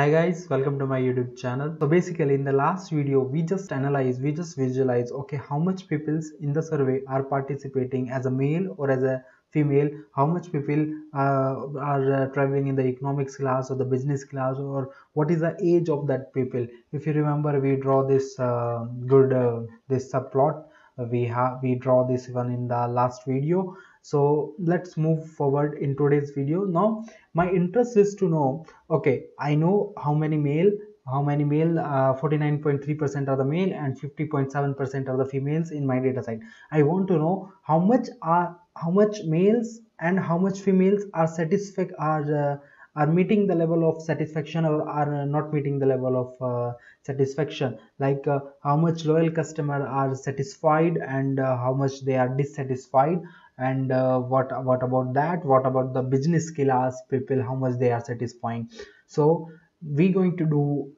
Hi guys, welcome to my YouTube channel. So basically in the last video we just visualize how much people in the survey are participating as a male or as a female, how much people are traveling in the economics class or the business class, or what is the age of that people. If you remember, we draw this this subplot, we draw this one in the last video. So let's move forward in today's video. Now my interest is to know, okay, I know how many male 49.3% are the male and 50.7% are the females in my data set. I want to know how much males and how much females are meeting the level of satisfaction or are not meeting the level of satisfaction, like how much loyal customer are satisfied and how much they are dissatisfied, and what about that, what about the business class people, how much they are satisfying. So we're going to do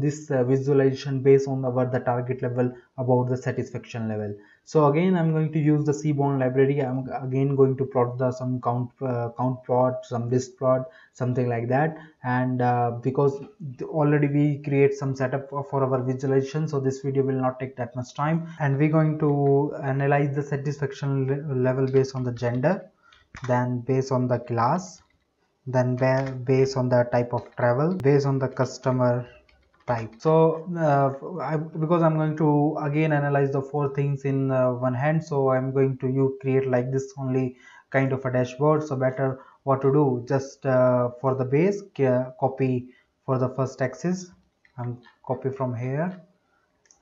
this visualization based on the target level about the satisfaction level. So again I'm going to use the seaborn library. I'm again going to plot some count plot, some list plot, something like that, and because already we create some setup for our visualization, so this video will not take that much time. And we're going to analyze the satisfaction level based on the gender, then based on the class, then based on the type of travel, based on the customer type. So because I'm going to again analyze the four things in one hand, so I'm going to create like this only kind of a dashboard. So better what to do, just for the base, copy for the first axis, I'm copy from here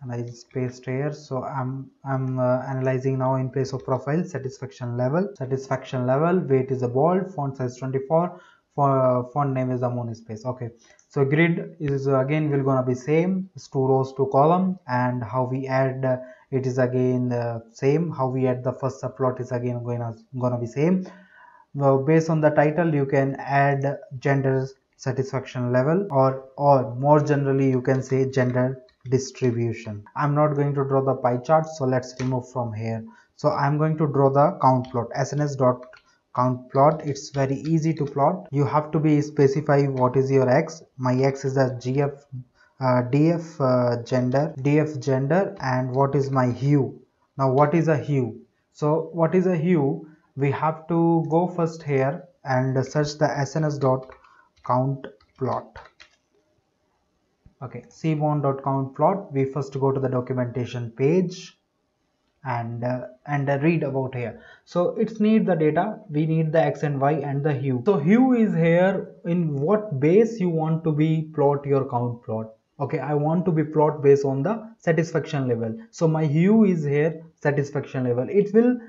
and I just paste here. So I'm analyzing now in place of profile, satisfaction level, weight is a bold, font size 24, font name is the monospace. Okay, so grid is again will gonna be same, it's 2 rows 2 column, and how we add it is again same, how we add the first subplot is again gonna be same. Now based on the title you can add gender satisfaction level, or more generally you can say gender distribution. I'm not going to draw the pie chart, so let's remove from here. So I'm going to draw the count plot, SNS.countplot. It's very easy to plot. You have to be specify what is your x. My x is a GF DF gender, and what is my hue. Now what is a hue? So what is a hue, we have to go first here and search the SNS.countplot. Okay, seaborn.countplot. We first go to the documentation page and read about here. So it's need the data, we need the x and y and the hue. So hue is here, in what base you want to be plot your count plot. Okay, I want to be plot based on the satisfaction level, so my hue is here satisfaction level. It will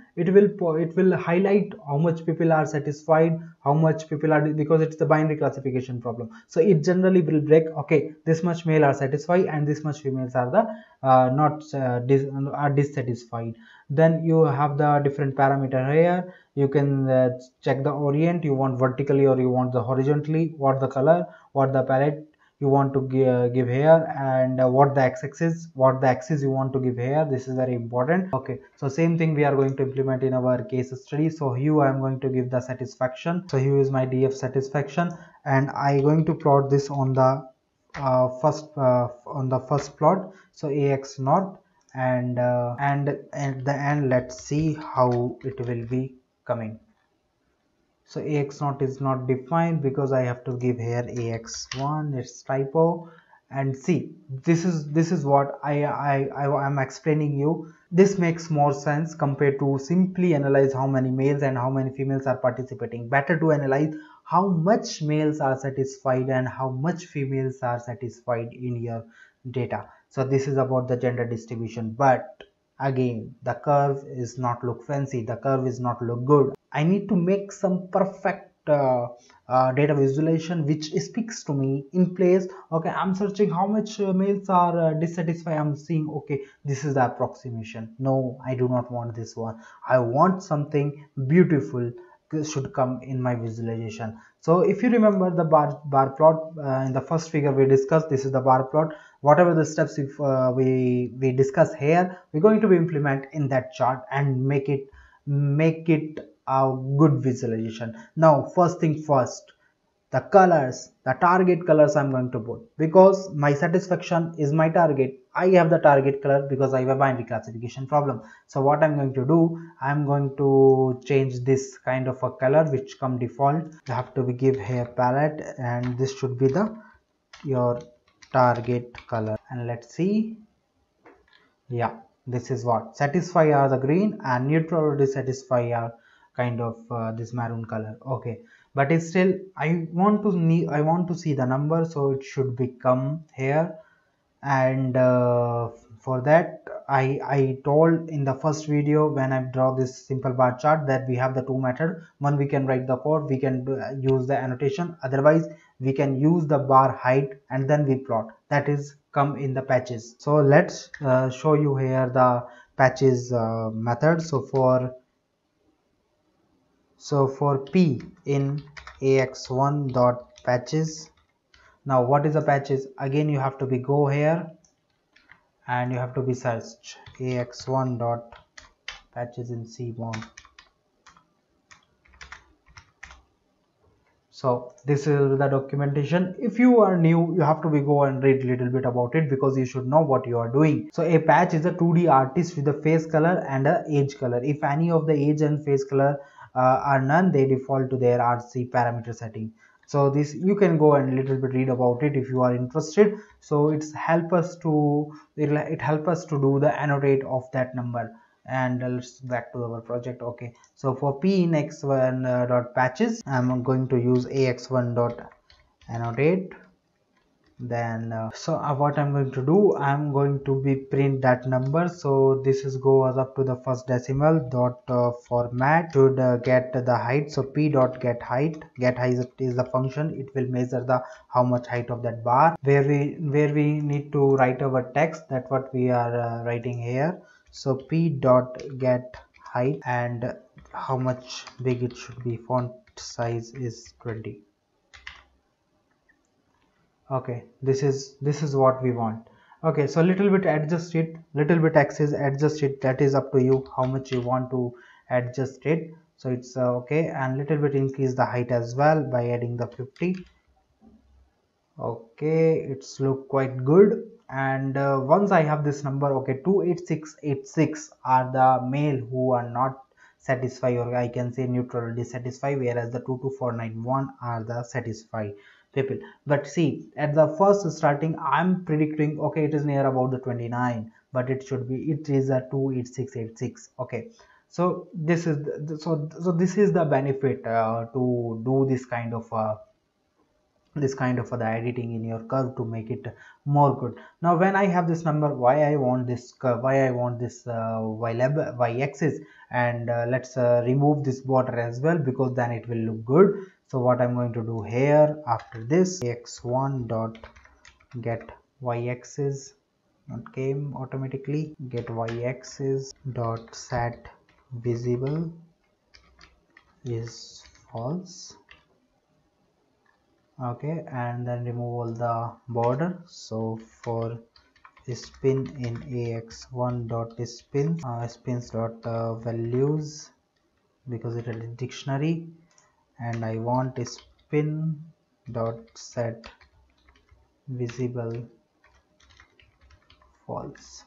highlight how much people are satisfied, how much people are, because it's the binary classification problem, so it generally will break, okay, this much male are satisfied and this much females are the dissatisfied. Then you have the different parameter here, you can check the orient, you want vertically or you want the horizontally, what the color, what the palette you want to give here, and what the x-axis, what the axis you want to give here. This is very important. Okay, so same thing we are going to implement in our case study. So hue I am going to give the satisfaction, so hue is my DF satisfaction, and I going to plot this on the first plot, so ax naught, and at the end let's see how it will be coming. So ax0 is not defined because I have to give here ax1, it's typo. And see, this is what I am explaining you. This makes more sense compared to simply analyze how many males and how many females are participating. Better to analyze how much males are satisfied and how much females are satisfied in your data. So this is about the gender distribution, but again the curve is not look fancy, the curve is not look good. I need to make some perfect data visualization which speaks to me in place. Okay, I'm searching how much males are dissatisfied, I'm seeing, okay, this is the approximation. No, I do not want this one, I want something beautiful should come in my visualization. So if you remember the bar plot, in the first figure we discussed, this is the bar plot. Whatever the steps if we discuss here, we're going to implement in that chart and make it a good visualization. Now first thing first, the colors, the target colors I'm going to put, because my satisfaction is my target. I have the target color because I have a binary classification problem. So what I'm going to do, I'm going to change this kind of a color which come default. You have to give here palette, and this should be the your target color. And let's see. Yeah, this is what satisfy are the green, and neutral or dissatisfy are kind of this maroon color. Okay, but it's still I want to see the number, so it should become here. And for that I told in the first video when I draw this simple bar chart that we have the two method. One, we can write the code, we can use the annotation, otherwise we can use the bar height and then we plot. That is come in the patches. So let's show you here the patches method. So for p in ax1 dot patches. Now what is the patches? Again you have to be go here and you have to be searched ax1 dot patches in seaborn. So this is the documentation. If you are new, you have to be go and read little bit about it, because you should know what you are doing. So a patch is a 2D artist with a face color and a age color. If any of the age and face color are none, they default to their RC parameter setting. So this you can go and little bit read about it if you are interested. So it's help us to do the annotate of that number. And let's back to our project. Okay, so for p in x1 dot patches, I'm going to use ax1 dot annotate. Then what I'm going to do, I'm going to be print that number. So this is goes up to the first decimal dot format should get the height. So p dot get height. Get height is the function. It will measure the how much height of that bar, where we need to write our text. That's what we are writing here. So p dot get height, and how much big it should be. Font size is 20. Okay, this is what we want. Okay, so little bit adjust it, little bit axis adjust it, that is up to you how much you want to adjust it. So it's okay, and little bit increase the height as well by adding the 50. Okay, it's look quite good. And once I have this number, okay, 28686 are the male who are not satisfied, or I can say neutral or dissatisfied, whereas the 22491 are the satisfied people. But see, at the first starting I'm predicting, okay, it is near about the 29, but it should be, it is a 28686. okay, so this is the, so this is the benefit to do this kind of the editing in your curve to make it more good. Now when I have this number, why I want this curve, why I want this y axis, and let's remove this border as well, because then it will look good. So what I'm going to do here, after this x1 dot get y axis, not came automatically, get y axis dot set visible is false. Okay, and then remove all the border. So for spin in ax1 dot spin, spins dot values, because it is a dictionary, and I want spin dot set visible false.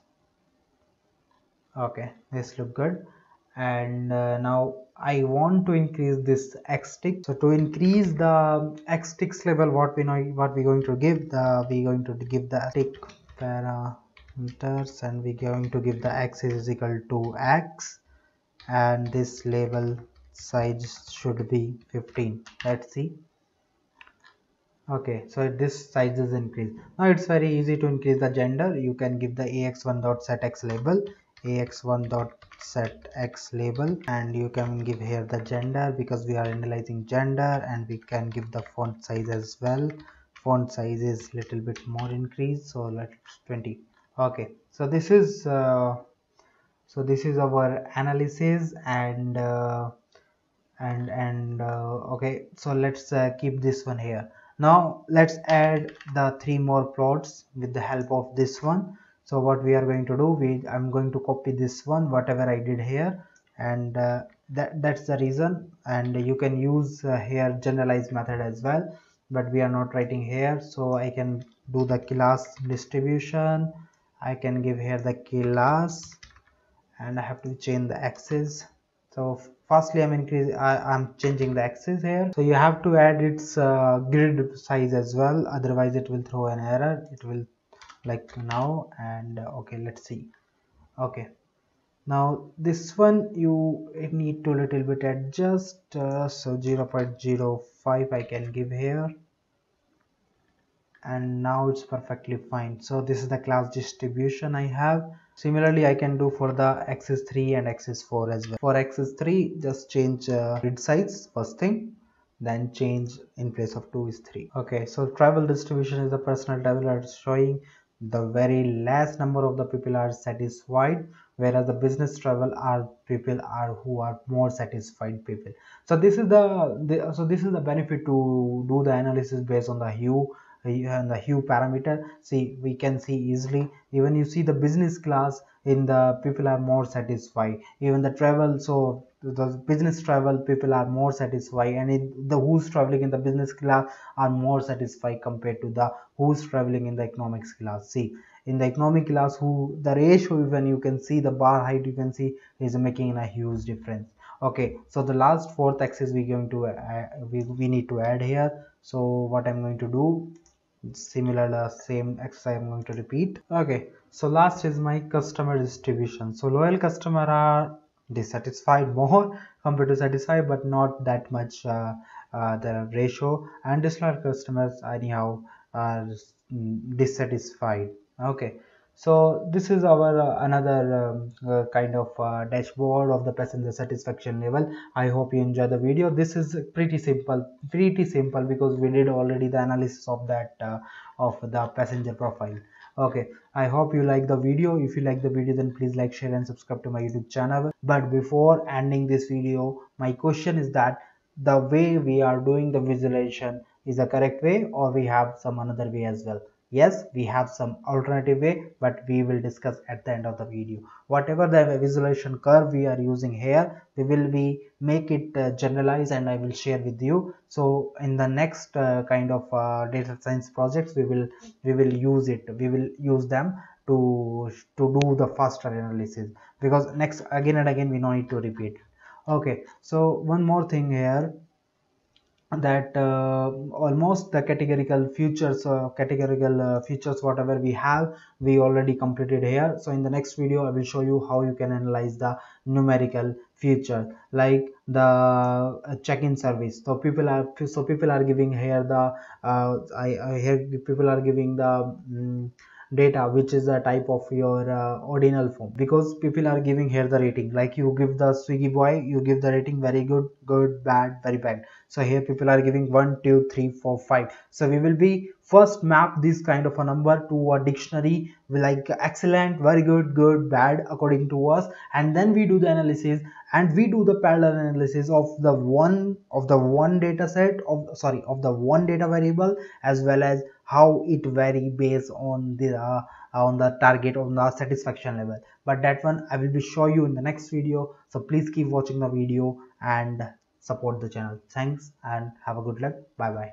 Okay, this look good. And now I want to increase this x tick. So to increase the x ticks level, we're going to give the tick parameters, and we're going to give the x is equal to x, and this label size should be 15. Let's see. Okay, so this size is increased. Now it's very easy to increase the gender. You can give the ax1 dot set x label, ax1 dot set x label, and you can give here the gender, because we are analyzing gender. And we can give the font size as well. Font size is little bit more increased, so let's 20. Okay, so this is our analysis. And okay, so let's keep this one here. Now let's add the three more plots with the help of this one. So what we are going to do, I'm going to copy this one, whatever I did here, and that's the reason. And you can use here generalized method as well. but we are not writing here, so I can do the class distribution. I can give here the class, and I have to change the axis. So firstly I'm changing the axis here. So you have to add its grid size as well, otherwise it will throw an error. It will like now, and okay, let's see. Okay, now this one you need to little bit adjust. So 0.05 I can give here, and now it's perfectly fine. So this is the class distribution I have. Similarly, I can do for the axis 3 and axis 4 as well. For axis 3, just change grid size first thing, then change in place of 2 is 3. Okay, so tribal distribution is the personal tabular showing the very less number of the people are satisfied, whereas the business travel are people are who are more satisfied people. So this is the benefit to do the analysis based on the hue and the hue parameter. See, we can see easily, even you see the business class in the people are more satisfied, even the travel. So the business travel people are more satisfied, and the who's traveling in the business class are more satisfied compared to the who's traveling in the economics class. See, in the economic class, who the ratio, even you can see the bar height, you can see is making a huge difference. Okay, so the last fourth axis we're going to we need to add here. So what I'm going to do, similar same exercise I'm going to repeat. Okay, so last is my customer distribution. So loyal customer are dissatisfied more compared to satisfied, but not that much the ratio, and disloyal customers anyhow are dissatisfied. Okay, so this is our another kind of dashboard of the passenger satisfaction level. I hope you enjoy the video. This is pretty simple because we did already the analysis of that of the passenger profile. Okay, I hope you like the video. If you like the video, then please like, share and subscribe to my YouTube channel. But before ending this video, my question is that the way we are doing the visualization is the correct way, or we have some another way as well? Yes, we have some alternative way, but we will discuss at the end of the video. Whatever the visualization curve we are using here, we will be make it generalized, and I will share with you. So in the next kind of data science projects, we will use it. We will use them to do the faster analysis, because next again and again we no need to repeat. Okay, so one more thing here, that almost the categorical features whatever we have, we already completed here. So in the next video I will show you how you can analyze the numerical feature, like the check-in service. So people are giving here the people are giving the data, which is a type of your ordinal form, because people are giving here the rating, like you give the Swiggy boy, you give the rating very good, good, bad, very bad. So here people are giving 1 2 3 4 5. So we will be first map this kind of a number to a dictionary, like excellent, very good, good, bad according to us, and then we do the analysis, and we do the parallel analysis of the one data variable, as well as how it vary based on the target, on the satisfaction level. But that one I will be show you in the next video. So please keep watching the video and support the channel. Thanks and have a good luck. Bye bye.